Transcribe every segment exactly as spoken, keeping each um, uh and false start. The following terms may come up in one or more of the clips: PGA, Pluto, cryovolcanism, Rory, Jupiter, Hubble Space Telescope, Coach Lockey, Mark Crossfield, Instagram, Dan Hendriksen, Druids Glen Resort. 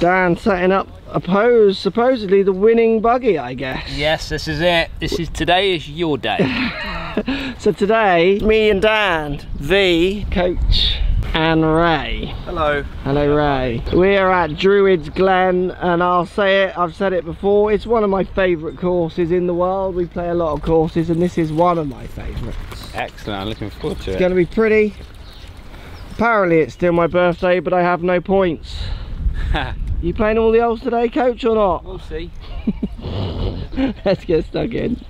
Dan setting up a pose, supposedly the winning buggy, I guess. Yes, this is it. This is, today is your day. So today, me and Dan, the coach, and Ray. Hello. Hello, Ray. We are at Druids Glen, and I'll say it, I've said it before, it's one of my favourite courses in the world. We play a lot of courses, and this is one of my favourites. Excellent, I'm looking forward to it. It's going to be pretty. Apparently it's still my birthday, but I have no points. You playing all the olds today, coach, or not? We'll see. Let's get stuck in.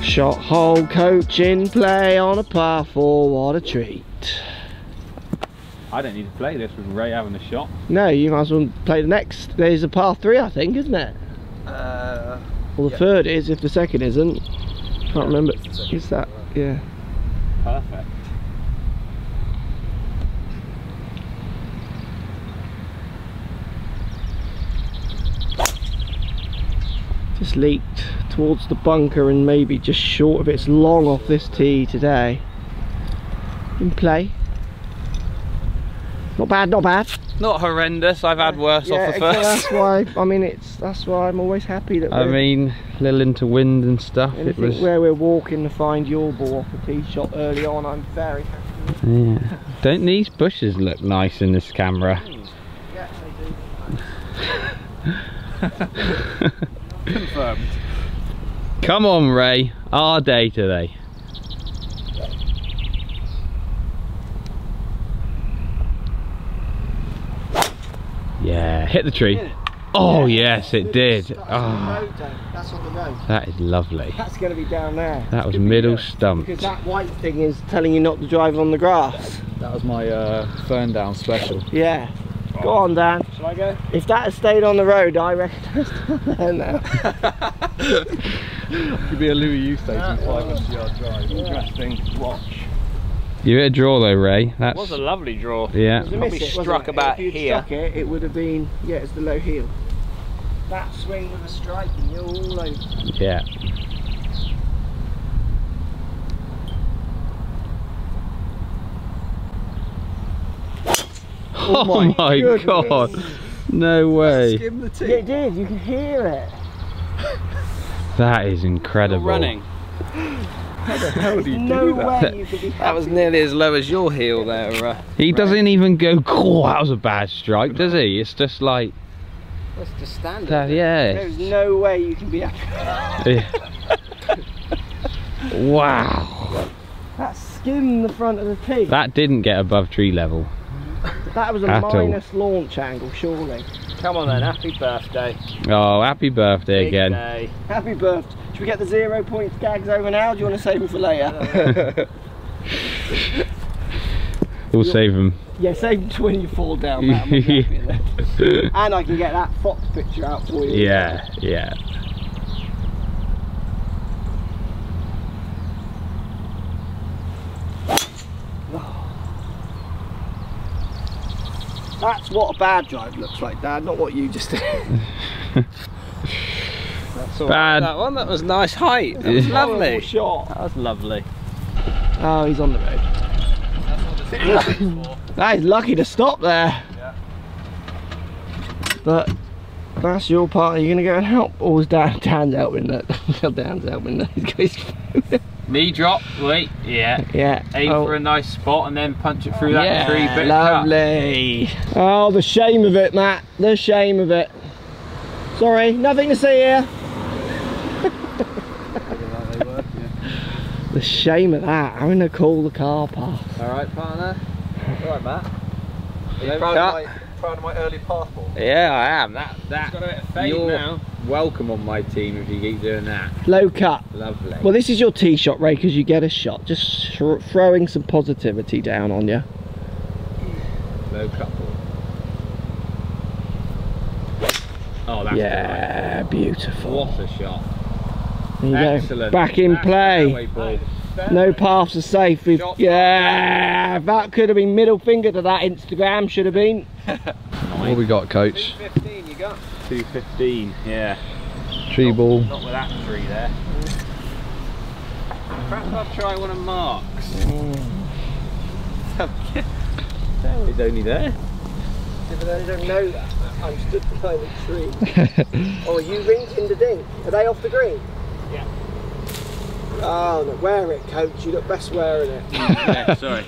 Shot hole, coach in play on a par four, what a treat. I don't need to play this with Ray having a shot. No, you might as well play the next. There's a par three, I think, isn't it? Uh, well, the yeah. third is, if the second isn't. Can't yeah, remember. Is that, yeah. Perfect. Just leaked towards the bunker and maybe just short of it. It's long off this tee today. In play. Not bad, not bad. Not horrendous. I've had worse yeah, off the first. That's why. I mean, it's that's why I'm always happy that. I mean, a little into wind and stuff. It was where we're walking to find your ball off the tee shot early on. I'm very happy. Yeah. Don't these bushes look nice in this camera? Yes, they do. Confirmed. Come on, Ray. Our day today. Yeah, hit the tree. Oh, yes, it did. Oh, that is lovely. That's going to be down there. That was middle stump. Because that white thing is telling you not to drive on the grass. That was my uh, fern down special. Yeah. Go on, Dan. Shall I go? If that had stayed on the road, I reckon that's down there now. Could be a Louis U station, five hundred yard drive. Interesting. Watch. You hit a draw though, Ray. That was a lovely draw. Yeah. It probably it, struck about if here. Struck it, it would have been, yeah, it's the low heel. That swing with a strike and you're all over. Yeah. Oh my, oh my god, no way. It did, you can hear it. That is incredible. You're running. How the hell do you no do that? Way you could be happy. That was nearly as low as your heel there. Uh, he right. doesn't even go, oh, that was a bad strike, does he? It's just like... That's just standard. That, yeah. There's no way you can be happy. Wow. That skimmed the front of the tee. That didn't get above tree level. That was a At minus all. launch angle, surely. Come on then, happy birthday. Oh, happy birthday Big again. Day. Happy birthday. Should we get the zero point gags over now? Do you want to save them for later? We'll You're, save them. Yeah, save them to when you fall down, man. And I can get that fox picture out for you. Yeah, yeah. That's what a bad drive looks like, Dad, not what you just did. That's all bad. Right, that one, that was nice height. That was lovely. Shot. That was lovely. Oh, he's on the road. That's what that is lucky to stop there. Yeah. But that's your part. Are you going to go and help? Or was Dan, Dan's helping that? Dan's helping that. He's got his phone. Knee drop, wait, yeah, yeah. Aim oh. for a nice spot and then punch it through that yeah, tree bit. Lovely. Oh, the shame of it, Matt. The shame of it. Sorry, nothing to see here. The shame of that. I'm gonna call the car pass. All right, partner. All right, Matt. Are you proud of, my, proud of my early passport? Yeah, I am. That that. It's got a bit of fame now. welcome on my team if you keep doing that. Low cut. Lovely. Well, this is your tee shot, Ray, because you get a shot. Just th throwing some positivity down on you. Low cut ball. Oh, that's yeah, good. Beautiful. What a shot. There you Excellent. Go. Back in Back play. Ball. No paths are safe. We've, yeah, that could have been middle finger to that Instagram, should have been. What have we got, coach? two fifteen, you got? two fifteen, yeah. Tree not, ball. Not with that tree there. Perhaps I'll try one of Mark's. Mm. It's only there. Yeah, but I don't know that. I'm stood behind a tree. Oh, you ringed in the ding. Are they off the green? Yeah. Oh, no, wear it, coach. You look best wearing it. Yeah, sorry.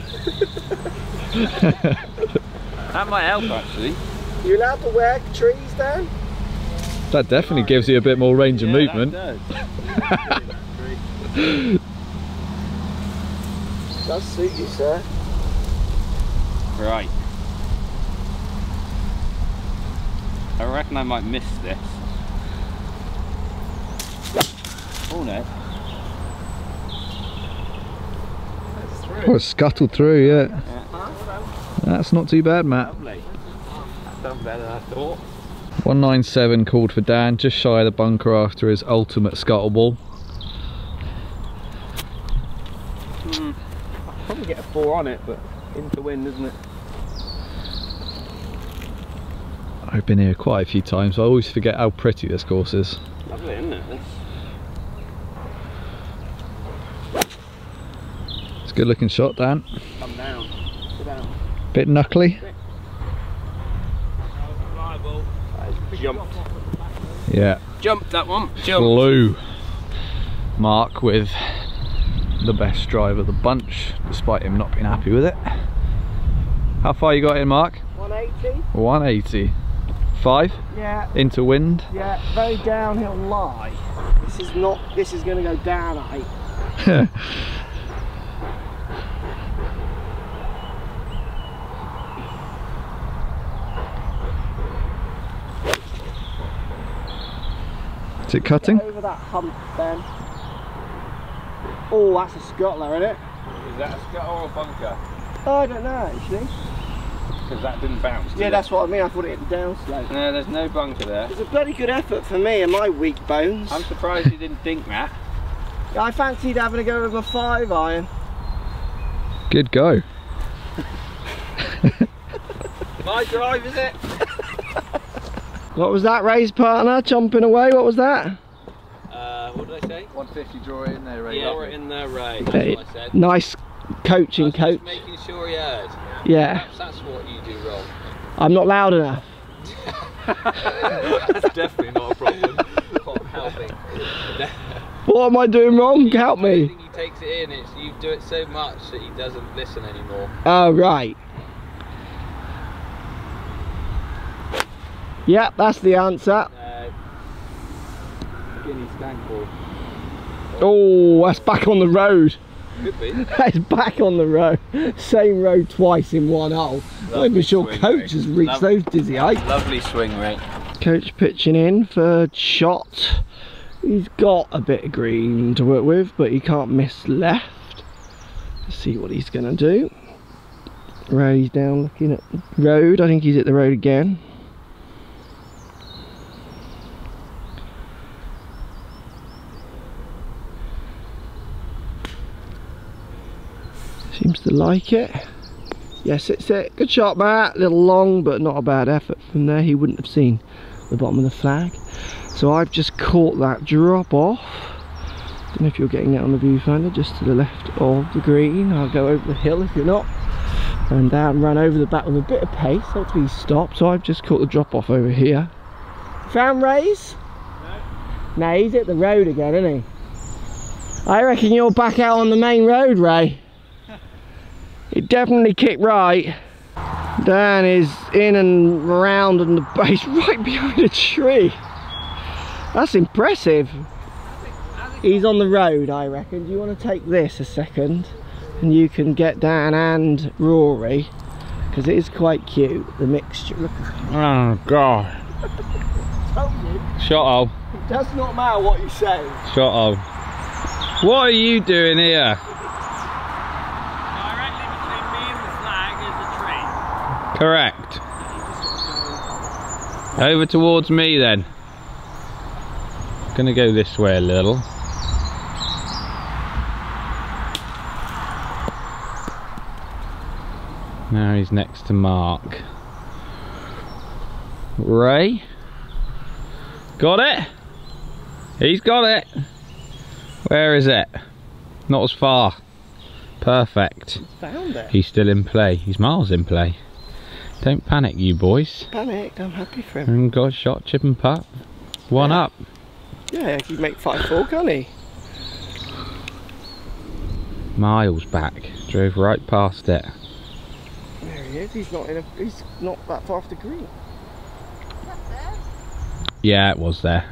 That might help, actually. You allowed to wear trees, Dan? That definitely gives you a bit more range yeah, of movement. That does. Does suit you, sir. Right. I reckon I might miss this. Oh no. Well, it's scuttled through, yeah. yeah. That's not too bad, Matt. Lovely. That's done better than I thought. one nine seven called for Dan, just shy of the bunker after his ultimate scuttle ball. Mm. I'll probably get a four on it, but into wind, isn't it? I've been here quite a few times, so I always forget how pretty this course is. Lovely, isn't it? This... Good looking shot, Dan. Come down. Sit down. Bit knuckly. Jumped. Yeah. Jumped that one. Jumped. Blue. Mark with the best drive of the bunch, despite him not being happy with it. How far you got in, Mark? one eighty. one eighty. Five? Yeah. Into wind? Yeah, very downhill lie. This is not, this is going to go down, I think. Is it cutting? Get over that hump, Ben. Oh, that's a scuttler, isn't it? Is that a scuttler or a bunker? Oh, I don't know, actually. Because that didn't bounce, did Yeah, it? That's what I mean. I thought it hit down slope. No, there's no bunker there. It was a bloody good effort for me and my weak bones. I'm surprised you didn't dink that. I fancied having a go with a five iron. Good go. My drive, is it? What was that, Ray's partner? Chomping away, what was that? Uh, what did I say? one fifty, draw it in there, Ray. Yeah, draw it in there, Ray. That's it, what I said. Nice coaching, I was coach. Just making sure he heard. Yeah. yeah. Perhaps that's what you do wrong. I'm not loud enough. That's definitely not a problem. I'm helping. What am I doing wrong? You, Help me. He takes it in, it's, you do it so much that he doesn't listen anymore. Oh, right. Yep, that's the answer. Uh, oh. oh, that's back on the road. Could be. That's back on the road. Same road twice in one hole. I'm not sure Coach has reached Lo those dizzy heights. Lovely swing, Ray. Coach pitching in for shot. He's got a bit of green to work with, but he can't miss left. Let's see what he's going to do. Ray's down looking at the road. I think he's at the road again. Seems to like it. Yes, it's it. Good shot, Matt. A little long, but not a bad effort from there. He wouldn't have seen the bottom of the flag. So I've just caught that drop off. Don't know if you're getting it on the viewfinder, just to the left of the green. I'll go over the hill if you're not. And Dan ran over the back with a bit of pace. Hopefully he stopped. So I've just caught the drop off over here. Found Ray's? No. No, he's at the road again, isn't he? I reckon you're back out on the main road, Ray. It definitely kicked right. Dan is in and round and the base right behind a tree. That's impressive. He's on the road, I reckon. Do you want to take this a second? And you can get Dan and Rory. Because it is quite cute, the mixture. Oh, God. told you. Shut up. It does not matter what you say. Shut up. What are you doing here? Directly between me and the flag is a train. Correct. Over towards me then. I'm gonna go this way a little. Now he's next to Mark. Ray. Got it? He's got it. Where is it? Not as far. Perfect. He's found it. He's still in play. He's miles in play. Don't panic, you boys. Panicked. I'm happy for him. And got shot, chip and putt. One yeah. up. Yeah, he'd make five four, can't he? Miles back. Drove right past it. There he is. He's not in a. He's not that far off the green. Yeah, it was there.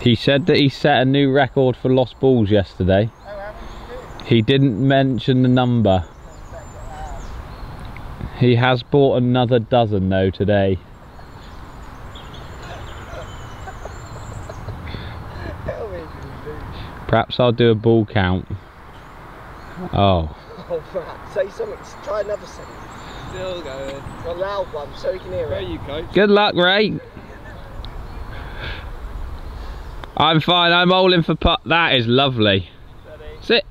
He said that he set a new record for lost balls yesterday. He didn't mention the number. He has bought another dozen though today. Perhaps I'll do a ball count. Oh. Oh, perhaps. Say something. Try another sentence. Still going. A loud one so we can hear it. There you go. Good luck, Ray. I'm fine. I'm holding for putt. That is lovely. Sit.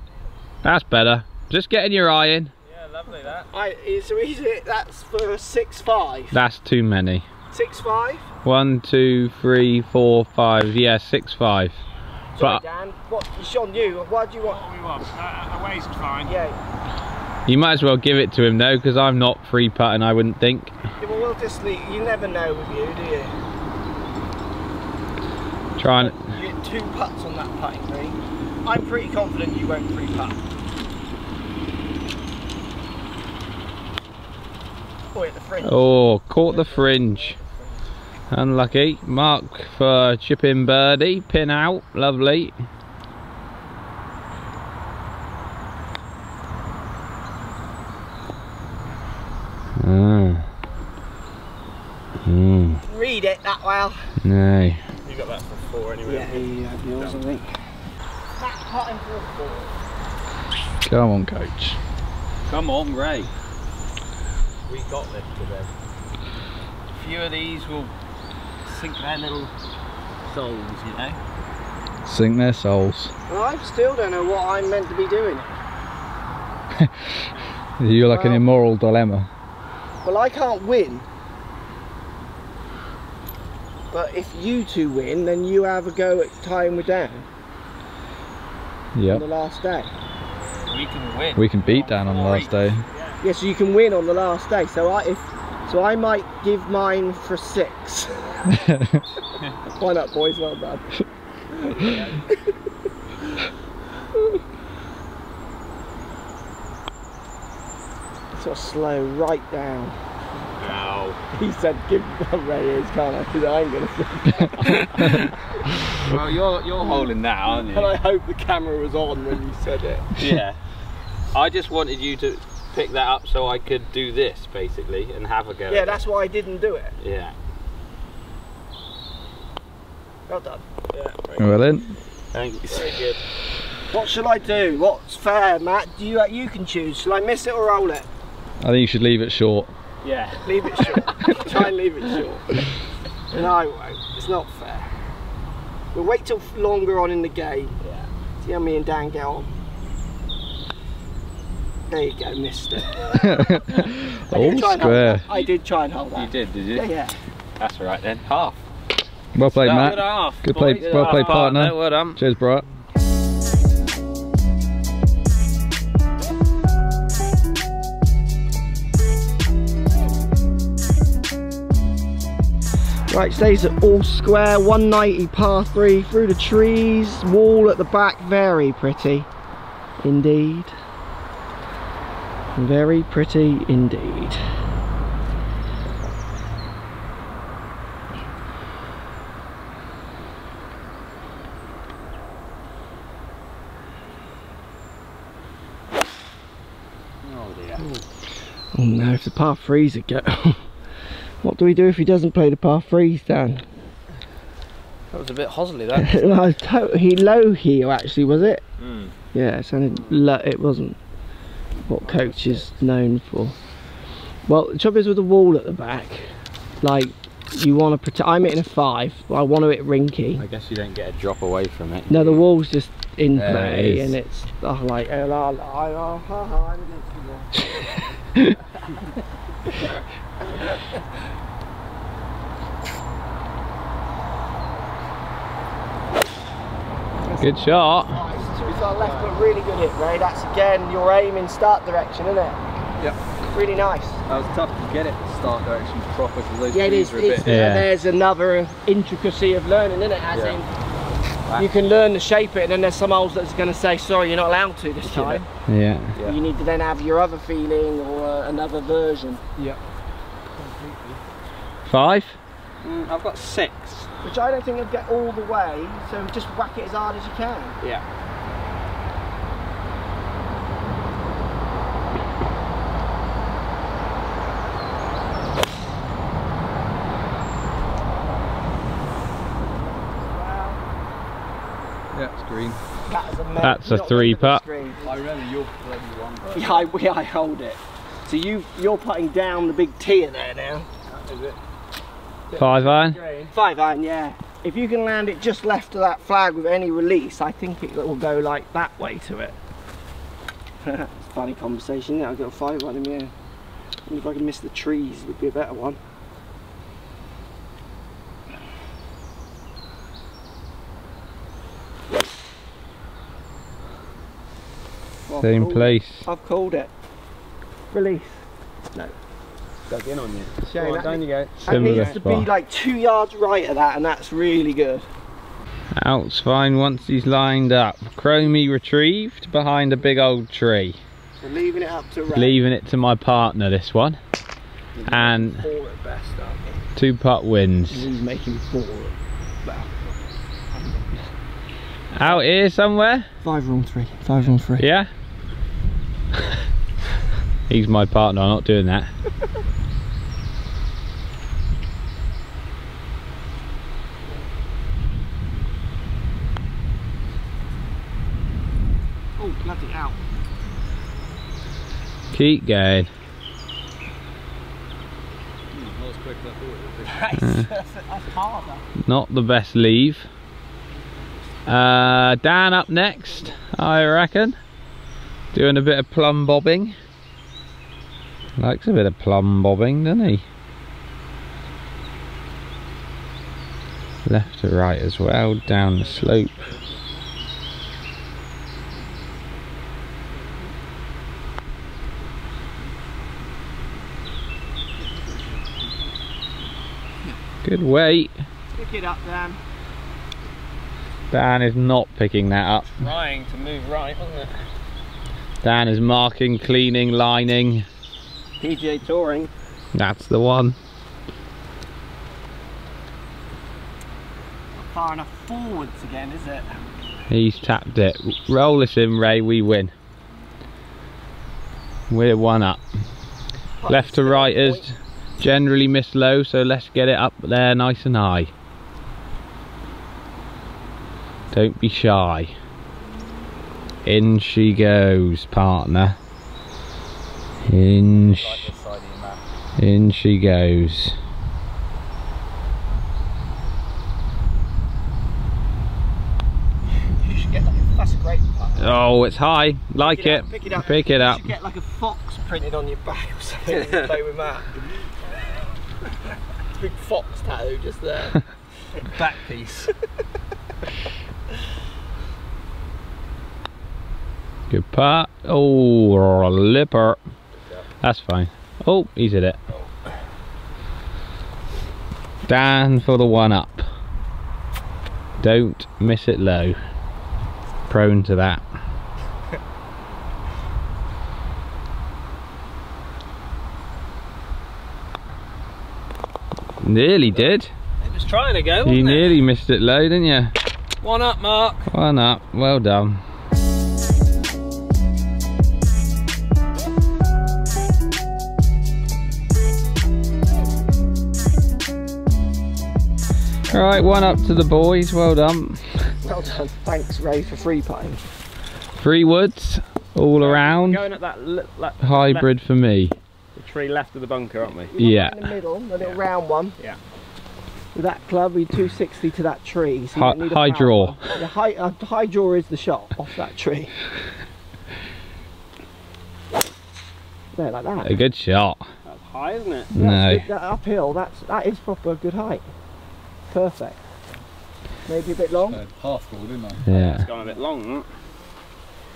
That's better. Just getting your eye in. Yeah, lovely that. I, so is it, that's for six five. That's too many. Six five. One, two, three, four, five. Yeah, six five. Sorry, but Dan. What? It's on you. Why do you want? What we want. Uh, away's fine. Yeah. You might as well give it to him though, because I'm not free putting, I wouldn't think. Yeah, well, we'll just leave. You never know with you, do you? Try and... You get two putts on that putting green. I'm pretty confident you won't free putt. Oh, hit the fringe. Oh, caught the fringe. Unlucky. Mark for chipping birdie. Pin out. Lovely. Ah. Mm. Read it that well. No. You got that for four anyway. Yeah, he had yours, I think. That potting for a four. Come on, coach. Come on, Ray. We got this today. A few of these will sink their little souls, you know. Sink their souls. Well, I still don't know what I'm meant to be doing. You're like well, an immoral dilemma. Well, I can't win, but if you two win, then you have a go at tying me down. Yeah. On the last day. We can win. We can beat Dan on the last day. Yeah. Yeah, so you can win on the last day. So I, if, so I might give mine for six. Why not, boys? Well done. Sort of slow right down. No. He said, "Give him where he is, can't I? Because I ain't gonna." Well, you're you're holding that, aren't you? And I hope the camera was on when you said it. Yeah. I just wanted you to pick that up so I could do this basically and have a go. Yeah, that's why I didn't do it. Yeah. Well done. Yeah. Well then. Thanks. Very good. What shall I do? What's fair, Matt? Do you you can choose. Shall I miss it or roll it? I think you should leave it short. Yeah, leave it short. Try and leave it short. And I won't. It's not fair. We'll wait till longer on in the game. Yeah. See how me and Dan get on. There you go, mister. All square. I did try and hold that. You did, did you? Yeah, yeah. That's all right then. Half. Well played, Matt. Good half. Good play. Well played, played partner. partner. Well done. Cheers, bro. Right, stays at all square, one ninety par three, through the trees, wall at the back, very pretty indeed. Very pretty indeed. Oh dear. Oh no, if the par threes again. What do we do if he doesn't play the par threes, Dan? That was a bit hosily, that. No, he low heel actually, was it? Mm. Yeah, it sounded low. It wasn't what Coach is known for. Well, the trouble is with the wall at the back, like, you want to protect. I'm hitting a five, but I want to hit rinky. I guess you don't get a drop away from it. No, the wall's just in there play, it and it's oh, like. Good shot. Nice. To his left, but really good hit, Ray. That's again your aim in start direction, isn't it? Yep. Really nice. That was tough to get it start direction proper because those yeah, trees were a bit. Yeah. There's another intricacy of learning, isn't it? As yeah. in, wow. you can learn to shape it, and then there's some holes that's going to say, sorry, you're not allowed to this time. Yeah. yeah. You need to then have your other feeling or another version. Yep. Five? Mm, I've got six. Which I don't think I'll get all the way, so just whack it as hard as you can. Yeah. Wow. Yeah, it's green. That is amazing. That's a three putt. I remember your bloody one. But... Yeah, I, I hold it. So you, you're putting down the big tee in there now. That is it. Five iron? Five iron, yeah. If you can land it just left of that flag with any release, I think it will go like that way to it. It's a funny conversation, yeah. I've got a five iron in here. Yeah. I wonder if I can miss the trees, would be a better one. Well, same place. It. I've called it. Release. No. Dug in on you. Shame, right, down you go. That needs to be like two yards right of that, and that's really good. Out's fine once he's lined up. Chromie retrieved behind a big old tree. So leaving it up to Ray. Leaving it to my partner this one. He's and four at best, aren't he? Two putt wins. He's making four. Out here somewhere? Five round three. Five round three. Yeah? He's my partner, I'm not doing that. Oh, bloody hell. Keep going. Mm, not as quick as I thought it would be. That's, that's harder. Not the best leave. Uh, Dan up next, I reckon. Doing a bit of plumb bobbing. Likes a bit of plumb bobbing, doesn't he? Left to right as well, down the slope. Good weight. Pick it up, Dan. Dan is not picking that up. Trying to move right, wasn't it? Dan is marking, cleaning, lining. P G A Touring. That's the one. Not far enough forwards again, is it? He's tapped it. Roll us in, Ray, we win. We're one up. But left to right is generally miss low, so let's get it up there nice and high. Don't be shy. In she goes, partner. In, sh in she goes. You should get like a, that's a great putt. Oh, it's high. Like pick it. It. Pick it up. Pick it up. You should get like a fox printed on your back or something. Play with that. Big fox tattoo just there. Back piece. Good putt. Oh, a lipper. That's fine. Oh, he's hit it. Dan for the one up. Don't miss it low. Prone to that. Nearly did. It was trying to go, wasn't it? You nearly missed it low, didn't you? One up, Mark. One up. Well done. Right, one up to the boys, well done. Well done, thanks Ray for three putting. Three woods, all around. Going at that, that hybrid left, for me. The tree left of the bunker, aren't we? You're yeah. In the middle, the little yeah. round one. Yeah. With that club, we two sixty to that tree. So high, need a high draw. The high, uh, high draw is the shot off that tree. There, like that. A good shot. That's high, isn't it? No. That's good, that uphill, that's, that is proper good height. Perfect. Maybe a bit long. Uh, half ball, didn't I? Yeah. It's gone a bit long, isn't it?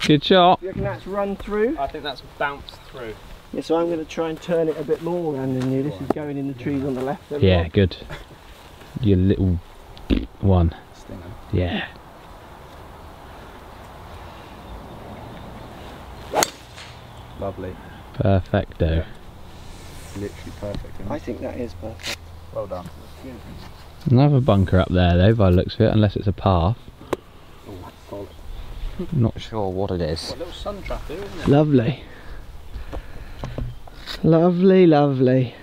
Good shot. You reckon that's run through? I think that's bounced through. Yeah, so I'm going to try and turn it a bit more around than you. This is going in the trees on the left. Yeah, right? Good. Your little one. Stinger. Yeah. Lovely. Perfecto. Yeah. Literally perfect. I think that is perfect. Well done. Another bunker up there though, by the looks of it, unless it's a path. Oh, that's solid. Not sure what it is. What, a little sun trap here, isn't it? Lovely. Lovely, lovely.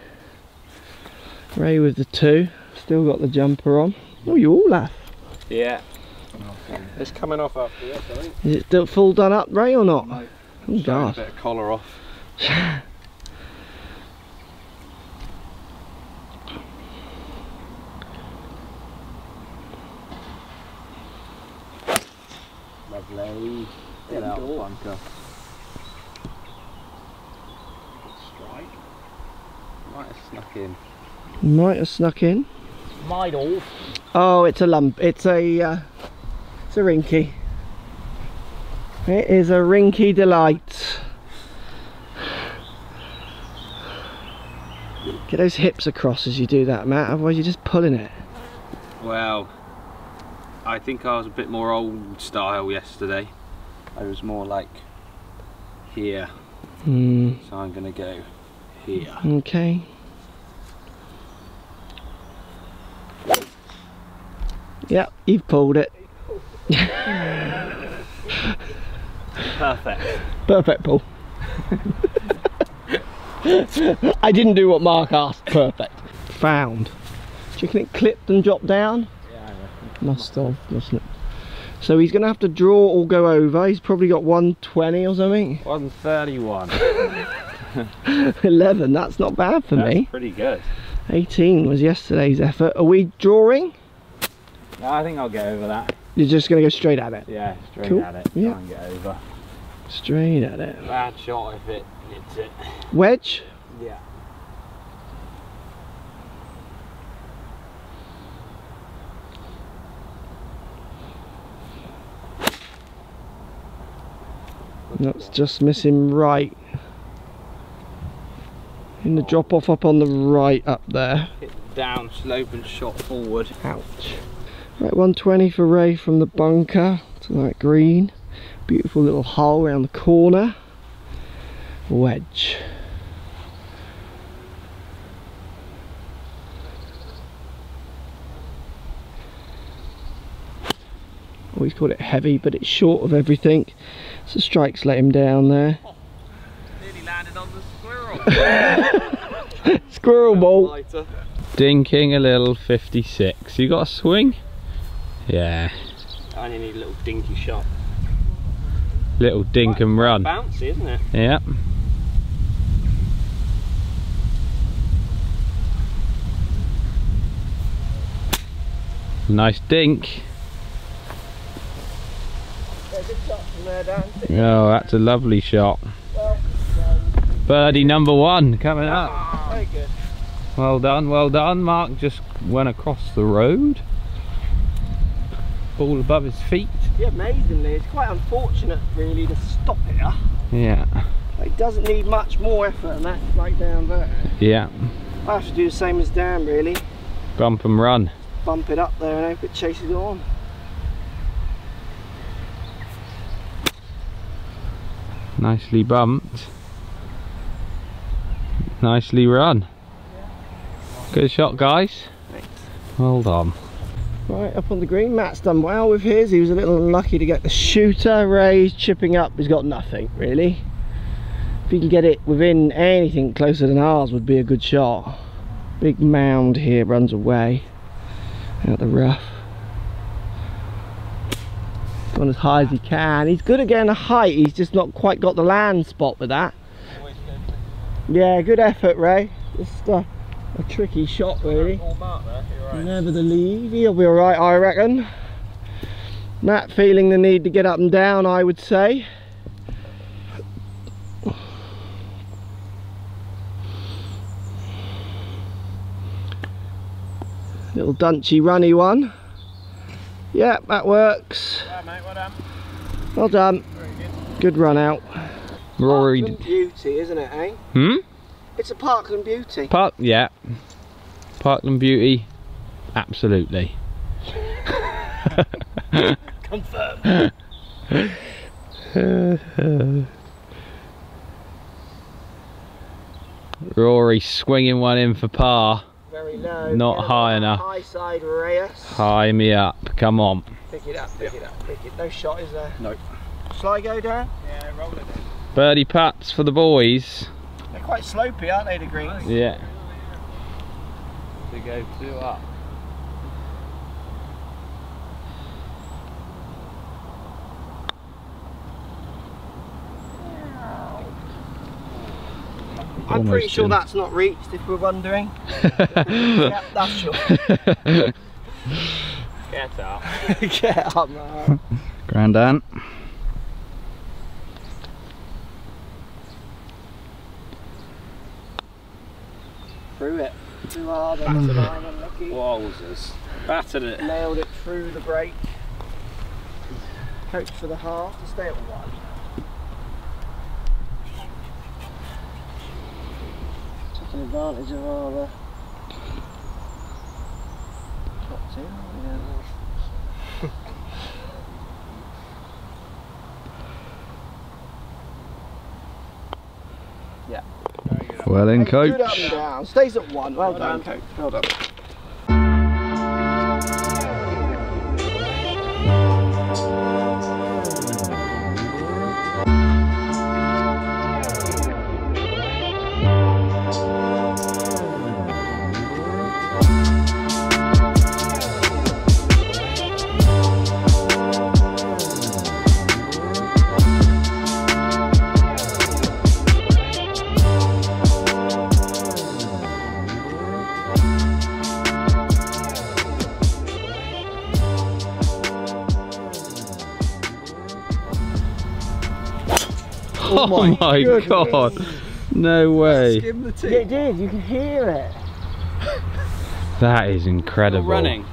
Ray with the two. Still got the jumper on. Oh, you all laugh. Yeah. It's coming off after this, I think. Is it still full done up, Ray, or not? No. Oh, God. Bit of collar off. Lovely. Get out, bunker. Strike. Might have snuck in. Might have snuck in. Might all. Oh, it's a lump. It's a. Uh, it's a rinky. It is a rinky delight. Get those hips across as you do that, Matt. Otherwise, you're just pulling it. Well, I think I was a bit more old style yesterday. I was more like here. Mm. So I'm gonna go here. Okay. Yep, you've pulled it. Perfect. Perfect pull. I didn't do what Mark asked. Perfect. Found. Do you reckon it clipped and dropped down? Yeah, I reckon. Must have, mustn't it? So he's going to have to draw or go over. He's probably got one twenty or something. one thirty-one. eleven, that's not bad for that's me. That's pretty good. eighteen was yesterday's effort. Are we drawing? No, I think I'll get over that. You're just going to go straight at it? Yeah, straight cool. at it. Yeah. Try and get over. Straight at it. Bad shot if it hits it. Wedge? Yeah. That's just missing right. In the oh. drop off up on the right up there. Hit down, slope and shot forward. Ouch. Right, one twenty for Ray from the bunker to that green. Beautiful little hole around the corner. Wedge. Always called it heavy, but it's short of everything. So strikes let him down there. Oh, nearly landed on the squirrel. Squirrel ball. Dinking a little fifty-six. You got a swing? Yeah. I only need a little dinky shot. Little dink and run. Bouncy, isn't it? Yep. Nice dink. Oh, that's a lovely shot. Birdie number one coming up. Very good. Well done, well done. Mark just went across the road. Ball above his feet. Yeah, amazingly. It's quite unfortunate, really, to stop it. Huh? Yeah. It doesn't need much more effort than that right down there. Yeah. I have to do the same as Dan, really. Bump and run. Bump it up there and hope it chases it on. Nicely bumped. Nicely run. Good shot, guys. Thanks. Well done. Right, up on the green, Matt's done well with his. He was a little unlucky to get the shooter. Ray's chipping up, he's got nothing, really. If he can get it within anything closer than ours, would be a good shot. Big mound here, runs away. out the rough. Gone as high as he can. He's good at getting a height, he's just not quite got the land spot with that. Yeah, good effort, Ray. Just uh, a tricky shot, really. Never the lead, he'll be alright, I reckon. Matt feeling the need to get up and down, I would say. Little dunchy runny one. Yep, that works. Well done, mate, well done. Well done. Good. good run out. Rory. Parkland beauty, isn't it, eh? Hmm? It's a Parkland beauty. Park, yeah. Parkland beauty, absolutely. Confirmed. Rory swinging one in for par. Very low. Not high enough. High side, Reyes. High me up. Come on. Pick it up. Pick it up. Pick it. No shot, is there? No. Shall I go down? Yeah, roll it down. Birdie putts for the boys. They're quite slopey, aren't they, the greens? Yeah. To go two up. I'm Almost pretty sure in. that's not reached, if we're wondering. Yep, that's sure. Get up. Get up, man. Grand aunt. Through it. Too hard and unlucky. Wowzers. Battered it. Nailed it through the break. Coach for the half to stay at one. Advantage of our uh, top two. Yeah. Yeah. Well in, Coach. Good up and down. Stays at one. Well, well done, done, Coach. Well done. Oh my, my god, no way. It did, you can hear it. That is incredible. Running.